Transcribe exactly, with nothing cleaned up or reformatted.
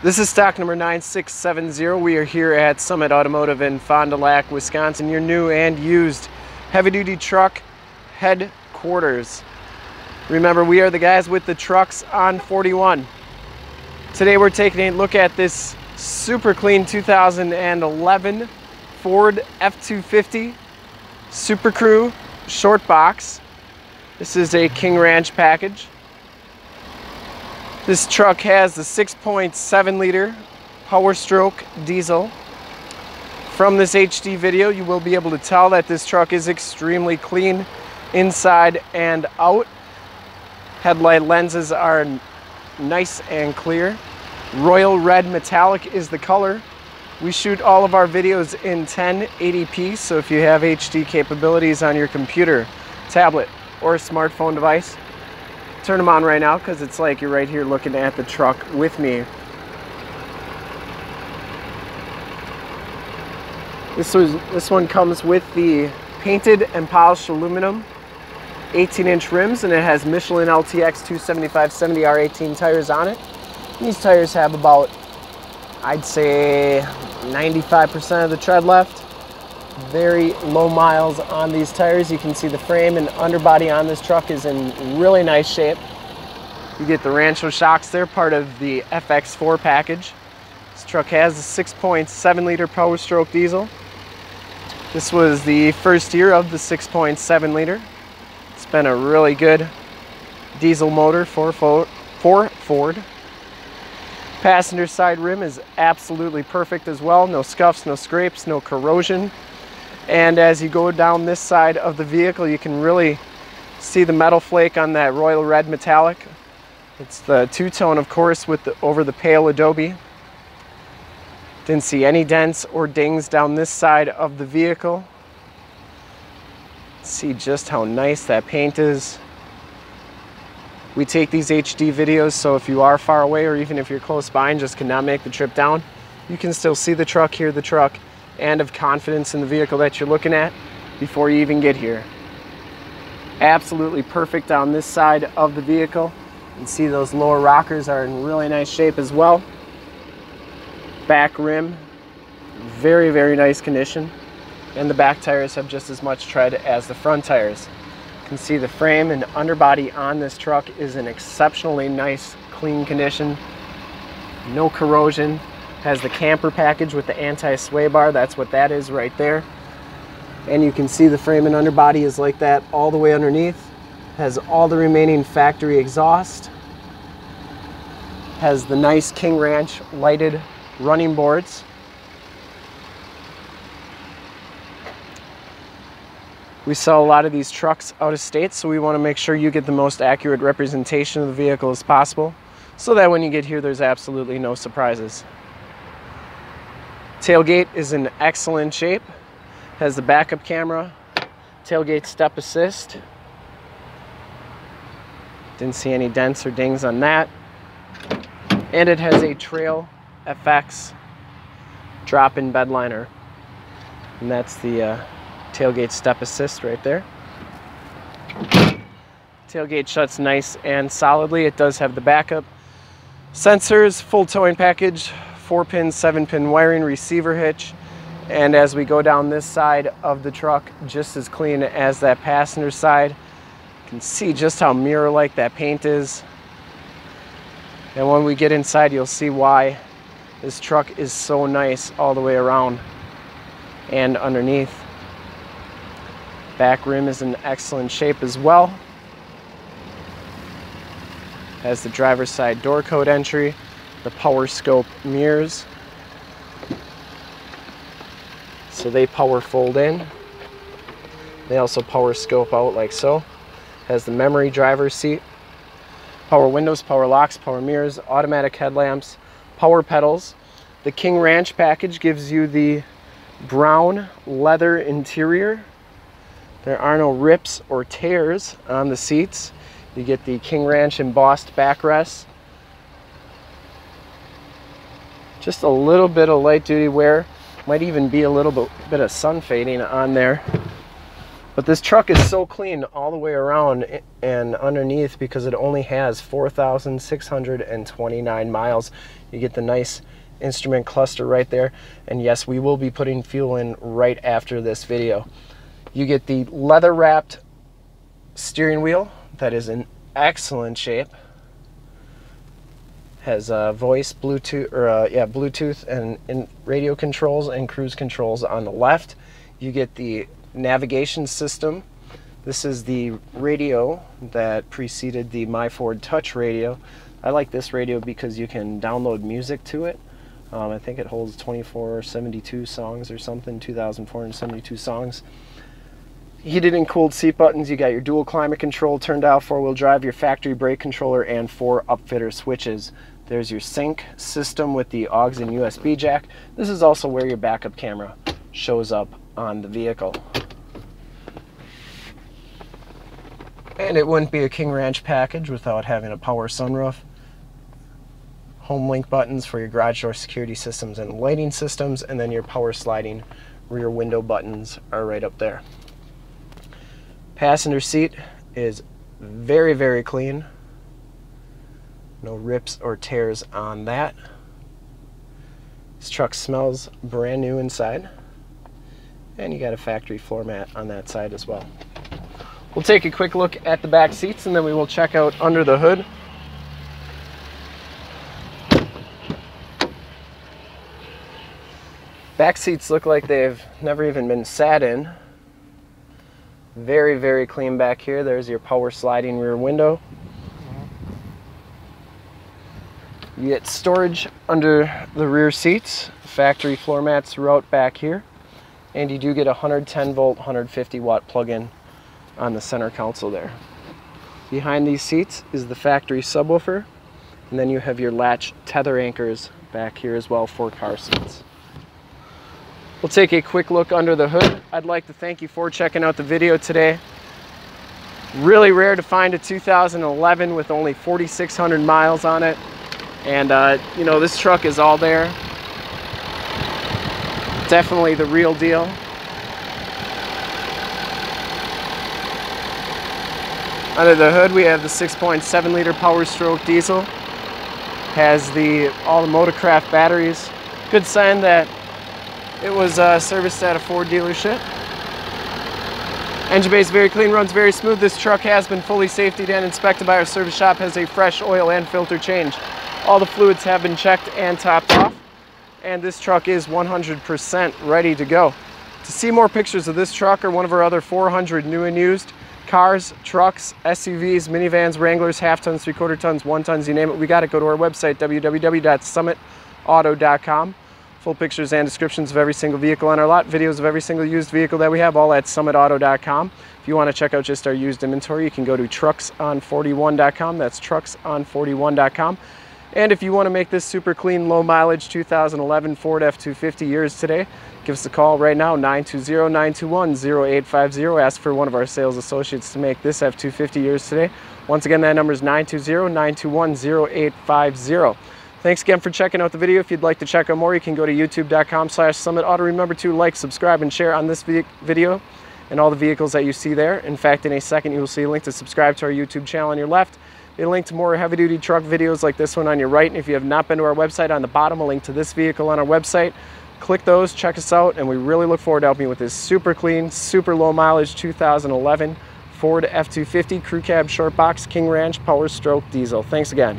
This is stock number nine six seven zero. We are here at Summit Automotive in Fond du Lac, Wisconsin. Your new and used heavy-duty truck headquarters. Remember, we are the guys with the trucks on forty-one. Today we're taking a look at this super clean two thousand eleven Ford F two fifty SuperCrew short box. This is a King Ranch package. This truck has the six point seven liter Power Stroke diesel. From this H D video, you will be able to tell that this truck is extremely clean inside and out. Headlight lenses are nice and clear. Royal Red Metallic is the color. We shoot all of our videos in ten eighty p, so if you have H D capabilities on your computer, tablet, or smartphone device, turn them on right now, because it's like you're right here looking at the truck with me. This was this one comes with the painted and polished aluminum eighteen inch rims, and it has Michelin L T X two seventy-five seventy R eighteen tires on it. And these tires have about, I'd say, ninety-five percent of the tread left. Very low miles on these tires. You can see the frame and underbody on this truck is in really nice shape. You get the Rancho shocks. They're part of the F X four package. This truck has a six point seven liter Power Stroke diesel. This was the first year of the six point seven liter. It's been a really good diesel motor for Ford. Passenger side rim is absolutely perfect as well. No scuffs, no scrapes, no corrosion. And as you go down this side of the vehicle, you can really see the metal flake on that Royal Red Metallic. It's the two-tone, of course, with the, over the pale adobe. Didn't see any dents or dings down this side of the vehicle. See just how nice that paint is. We take these H D videos, so if you are far away or even if you're close by and just cannot make the trip down, you can still see the truck, hear the truck, and have confidence in the vehicle that you're looking at before you even get here. Absolutely perfect on this side of the vehicle. You can see those lower rockers are in really nice shape as well. Back rim, very, very nice condition. And the back tires have just as much tread as the front tires. You can see the frame and underbody on this truck is in exceptionally nice, clean condition. No corrosion. Has the camper package with the anti-sway bar. That's what that is right there. And you can see the frame and underbody is like that all the way underneath. Has all the remaining factory exhaust. Has the nice King Ranch lighted running boards. We sell a lot of these trucks out of state, so we want to make sure you get the most accurate representation of the vehicle as possible, so that when you get here, there's absolutely no surprises. Tailgate is in excellent shape. Has the backup camera, tailgate step assist. Didn't see any dents or dings on that. And it has a Trail F X drop-in bed liner. And that's the uh, tailgate step assist right there. Tailgate shuts nice and solidly. It does have the backup sensors, full towing package, four pin, seven pin wiring, receiver hitch. And as we go down this side of the truck, just as clean as that passenger side. You can see just how mirror-like that paint is. And when we get inside, you'll see why this truck is so nice all the way around and underneath. Back rim is in excellent shape as well. Has the driver's side door code entry, the power scope mirrors. So they power fold in. They also power scope out like so. Has the memory driver's seat, power windows, power locks, power mirrors, automatic headlamps, power pedals. The King Ranch package gives you the brown leather interior. There are no rips or tears on the seats. You get the King Ranch embossed backrest. Just a little bit of light duty wear. Might even be a little bit of sun fading on there. But this truck is so clean all the way around and underneath because it only has four thousand six hundred twenty-nine miles. You get the nice instrument cluster right there. And yes, we will be putting fuel in right after this video. You get the leather wrapped steering wheel that is in excellent shape. Has uh, voice, Bluetooth, or uh, yeah, Bluetooth and, and radio controls and cruise controls on the left. You get the navigation system. This is the radio that preceded the My Ford Touch radio. I like this radio because you can download music to it. Um, I think it holds twenty-four seventy-two songs or something, two thousand four hundred seventy-two songs. Heated and cooled seat buttons. You got your dual climate control turned out, four-wheel drive, your factory brake controller, and four upfitter switches. There's your sync system with the aux and U S B jack. This is also where your backup camera shows up on the vehicle. And it wouldn't be a King Ranch package without having a power sunroof, home link buttons for your garage door security systems and lighting systems, and then your power sliding rear window buttons are right up there. Passenger seat is very, very clean. No rips or tears on that. This truck smells brand new inside. And you got a factory floor mat on that side as well. We'll take a quick look at the back seats and then we will check out under the hood. Back seats look like they've never even been sat in. Very, very clean back here. There's your power sliding rear window. You get storage under the rear seats, factory floor mats throughout back here. And you do get a one hundred ten volt, one hundred fifty watt plug-in on the center console there. Behind these seats is the factory subwoofer, and then you have your latch tether anchors back here as well for car seats. We'll take a quick look under the hood. I'd like to thank you for checking out the video today. Really rare to find a two thousand eleven with only forty-six hundred miles on it, and uh, you know, this truck is all there. Definitely the real deal. Under the hood we have the six point seven liter Power Stroke diesel. Has the all the Motorcraft batteries. Good sign that it was uh, serviced at a Ford dealership. Engine bay is very clean, runs very smooth. This truck has been fully safetied and inspected by our service shop, has a fresh oil and filter change. All the fluids have been checked and topped off, and this truck is one hundred percent ready to go. To see more pictures of this truck or one of our other four hundred new and used cars, trucks, S U Vs, minivans, Wranglers, half tons, three quarter tons, one tons, you name it, we got it. Go to our website, w w w dot summit auto dot com. Full pictures and descriptions of every single vehicle on our lot, videos of every single used vehicle that we have, all at summit auto dot com. If you want to check out just our used inventory, you can go to trucks on forty-one dot com. That's trucks on forty-one dot com. And if you want to make this super clean, low mileage two thousand eleven Ford F two fifty yours today, give us a call right now, nine two zero, nine two one, zero eight five zero. Ask for one of our sales associates to make this F two fifty yours today. Once again, that number is nine two zero, nine two one, zero eight five zero. Thanks again for checking out the video. If you'd like to check out more, you can go to youtube dot com slash summit auto. Remember to like, subscribe, and share on this video and all the vehicles that you see there. In fact, in a second, you will see a link to subscribe to our YouTube channel on your left, a link to more heavy-duty truck videos like this one on your right, and if you have not been to our website, on the bottom, a link to this vehicle on our website. Click those, check us out, and we really look forward to helping you with this super clean, super low mileage two thousand eleven Ford F two fifty Crew Cab Short Box King Ranch Power Stroke Diesel. Thanks again.